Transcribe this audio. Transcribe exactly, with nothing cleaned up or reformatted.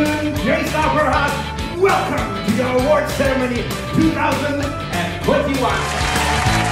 afternoon, Jason Perhat. Welcome to the award ceremony twenty twenty-one.